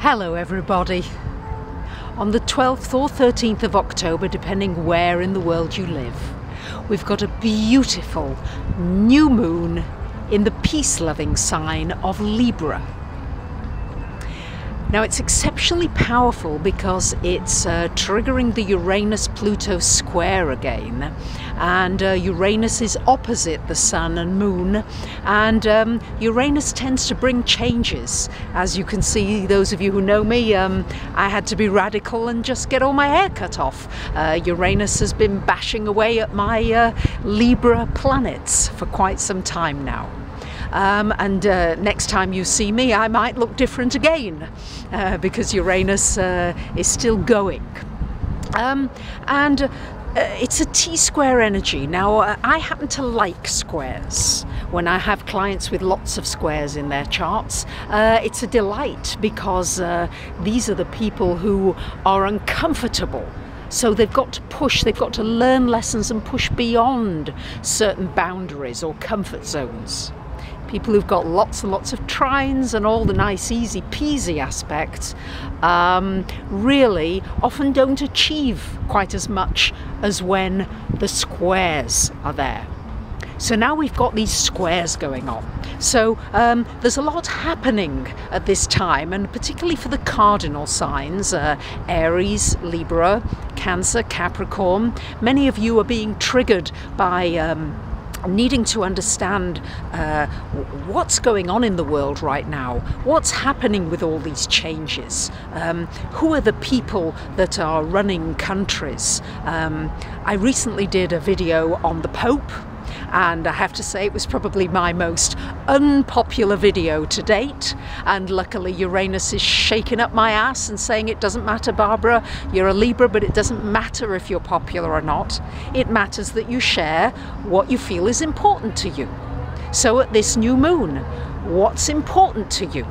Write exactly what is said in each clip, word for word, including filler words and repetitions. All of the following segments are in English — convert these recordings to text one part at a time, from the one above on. Hello everybody. On the twelfth or thirteenth of October, depending where in the world you live, we've got a beautiful new moon in the peace-loving sign of Libra. Now it's exceptionally powerful because it's uh, triggering the Uranus-Pluto square again, and uh, Uranus is opposite the Sun and Moon, and um, Uranus tends to bring changes. As you can see, those of you who know me, um, I had to be radical and just get all my hair cut off. Uh, Uranus has been bashing away at my uh, Libra planets for quite some time now. Um, and uh, next time you see me, I might look different again, uh, because Uranus uh, is still going. Um, and uh, it's a T-square energy. Now, uh, I happen to like squares. When I have clients with lots of squares in their charts, uh, it's a delight, because uh, these are the people who are uncomfortable. So they've got to push, they've got to learn lessons and push beyond certain boundaries or comfort zones. People who've got lots and lots of trines and all the nice easy peasy aspects um, really often don't achieve quite as much as when the squares are there. So now we've got these squares going on. So um, there's a lot happening at this time, and particularly for the cardinal signs, uh, Aries, Libra, Cancer, Capricorn. Many of you are being triggered by um, needing to understand uh, what's going on in the world right now, what's happening with all these changes, um, who are the people that are running countries. Um, I recently did a video on the Pope, and I have to say it was probably my most unpopular video to date, and luckily Uranus is shaking up my ass and saying it doesn't matter, Barbara, you're a Libra, but it doesn't matter if you're popular or not. It matters that you share what you feel is important to you. So at this new moon, what's important to you?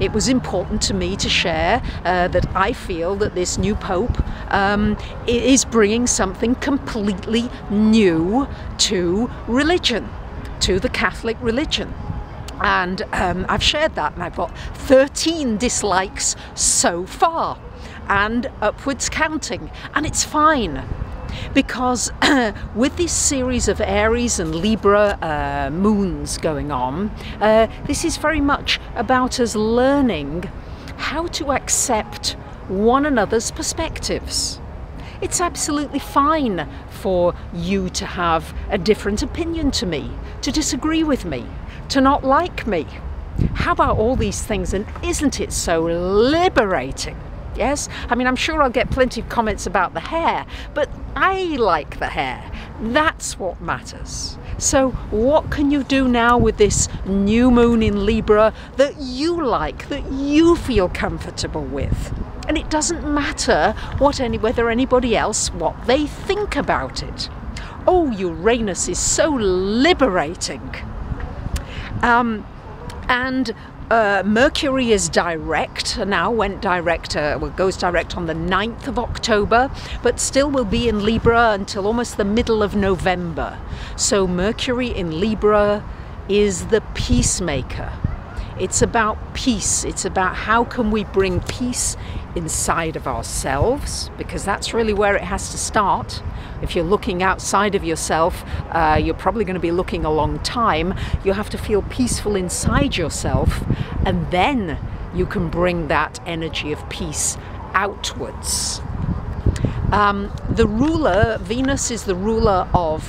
It was important to me to share uh, that I feel that this new Pope um, is bringing something completely new to religion, to the Catholic religion. And um, I've shared that, and I've got thirteen dislikes so far, and upwards counting, and it's fine. Because uh, with this series of Aries and Libra uh, moons going on, uh, this is very much about us learning how to accept one another's perspectives. It's absolutely fine for you to have a different opinion to me, to disagree with me, to not like me. How about all these things, and isn't it so liberating? Yes, I mean, I'm sure I'll get plenty of comments about the hair, but I like the hair. That's what matters. So what can you do now with this new moon in Libra that you like, that you feel comfortable with? And it doesn't matter what any, whether anybody else, what they think about it. Oh, Uranus is so liberating. Um, and Uh, Mercury is direct now, went direct, uh, well, goes direct on the ninth of October, but still will be in Libra until almost the middle of November. So Mercury in Libra is the peacemaker. It's about peace. It's about how can we bring peace inside of ourselves, because that's really where it has to start. If you're looking outside of yourself, uh, you're probably going to be looking a long time. You have to feel peaceful inside yourself, and then you can bring that energy of peace outwards. Um, the ruler, Venus is the ruler of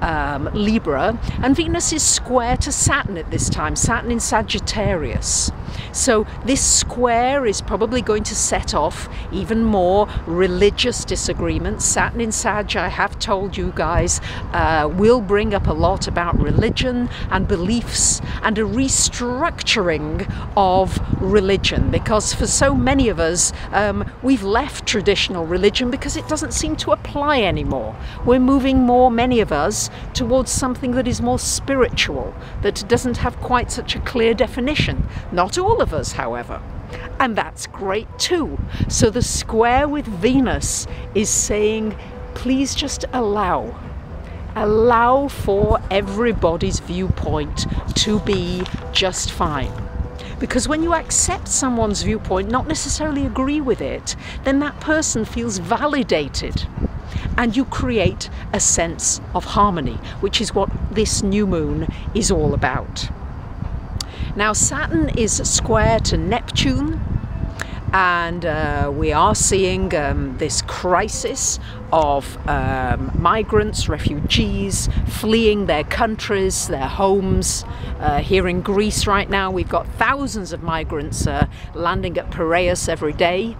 Um, Libra, and Venus is square to Saturn at this time, Saturn in Sagittarius. So this square is probably going to set off even more religious disagreements. Saturn in Sag, I have told you guys, uh, will bring up a lot about religion and beliefs and a restructuring of religion, because for so many of us, um, we've left traditional religion because it doesn't seem to apply anymore. We're moving more, many of us, towards something that is more spiritual, that doesn't have quite such a clear definition. Not all of us, however, and that's great too. So the square with Venus is saying, please just allow, allow for everybody's viewpoint to be just fine. Because when you accept someone's viewpoint, not necessarily agree with it, then that person feels validated. And you create a sense of harmony, which is what this new moon is all about. Now, Saturn is square to Neptune, and uh, we are seeing um, this crisis of um, migrants, refugees, fleeing their countries, their homes. Uh, here in Greece right now, we've got thousands of migrants uh, landing at Piraeus every day.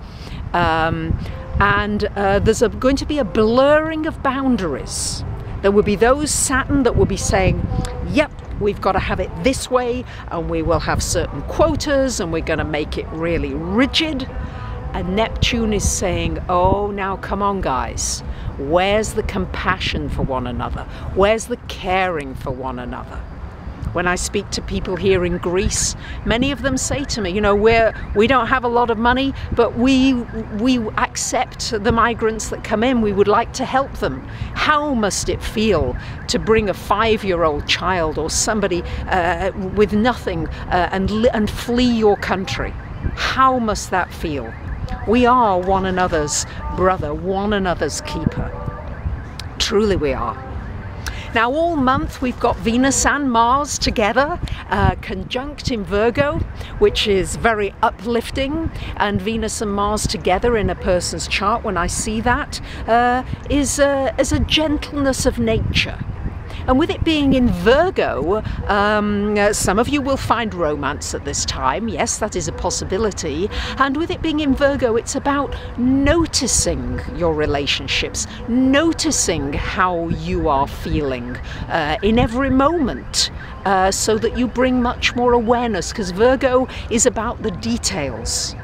Um, and uh, there's a, going to be a blurring of boundaries. There will be those Saturn that will be saying, yep, we've got to have it this way, and we will have certain quotas, and we're going to make it really rigid. And Neptune is saying, oh, now come on, guys. Where's the compassion for one another? Where's the caring for one another? When I speak to people here in Greece, many of them say to me, you know, we're, we don't have a lot of money, but we, we accept the migrants that come in. We would like to help them. How must it feel to bring a five-year-old child or somebody uh, with nothing uh, and, and flee your country? How must that feel? We are one another's brother, one another's keeper. Truly we are. Now, all month we've got Venus and Mars together, uh, conjunct in Virgo, which is very uplifting, and Venus and Mars together in a person's chart, when I see that, uh, is, a, is a gentleness of nature. And with it being in Virgo, um, uh, some of you will find romance at this time. Yes, that is a possibility. And with it being in Virgo, it's about noticing your relationships, noticing how you are feeling uh, in every moment, uh, so that you bring much more awareness, because Virgo is about the details.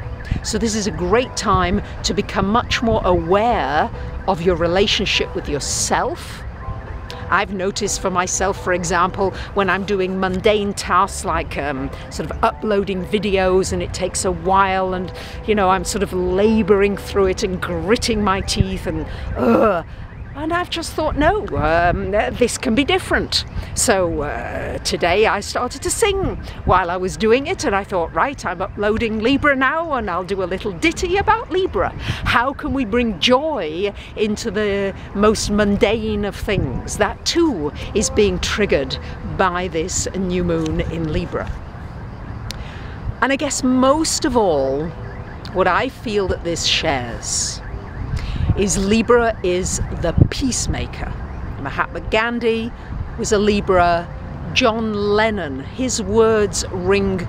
So this is a great time to become much more aware of your relationship with yourself. I've noticed for myself, for example, when I'm doing mundane tasks like um, sort of uploading videos, and it takes a while, and you know, I'm sort of laboring through it and gritting my teeth and ugh. And I've just thought, no, um, this can be different. So uh, today I started to sing while I was doing it, and I thought, right, I'm uploading Libra now, and I'll do a little ditty about Libra. How can we bring joy into the most mundane of things? That too is being triggered by this new moon in Libra. And I guess most of all, what I feel that this shares is Libra is the peacemaker. Mahatma Gandhi was a Libra. John Lennon, his words ring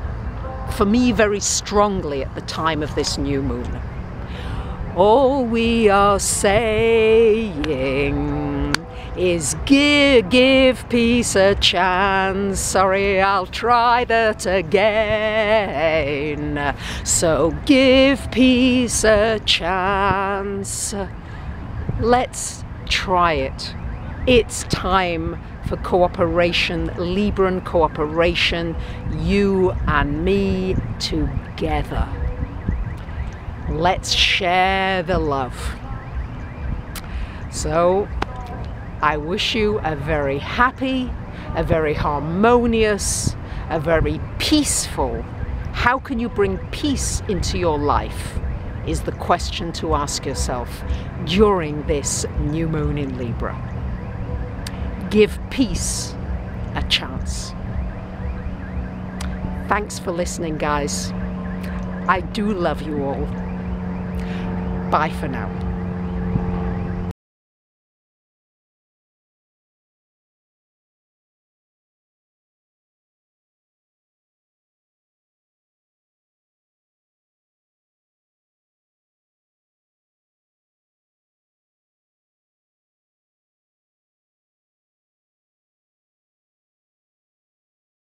for me very strongly at the time of this new moon. All we are saying is give, give peace a chance. Sorry, I'll try that again. So give peace a chance. Let's try it. It's time for cooperation, Libran cooperation, you and me together. Let's share the love. So I wish you a very happy, a very harmonious, a very peaceful. How can you bring peace into your life is the question to ask yourself during this new moon in Libra. Give peace a chance. Thanks for listening, guys. I do love you all. Bye for now.